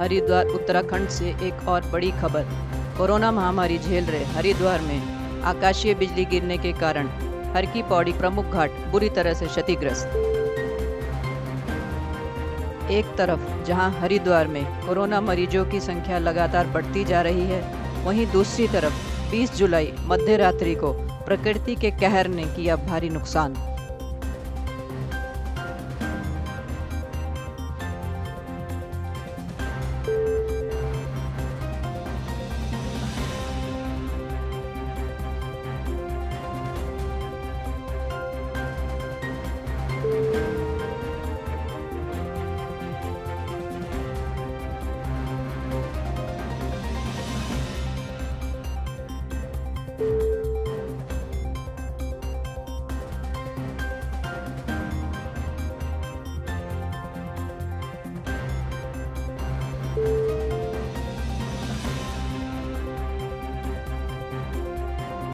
हरिद्वार उत्तराखंड से एक और बड़ी खबर। कोरोना महामारी झेल रहे हरिद्वार में आकाशीय बिजली गिरने के कारण हरकी पौड़ी प्रमुख घाट बुरी तरह से क्षतिग्रस्त। एक तरफ जहां हरिद्वार में कोरोना मरीजों की संख्या लगातार बढ़ती जा रही है, वहीं दूसरी तरफ 20 जुलाई मध्यरात्रि को प्रकृति के कहर ने किया भारी नुकसान।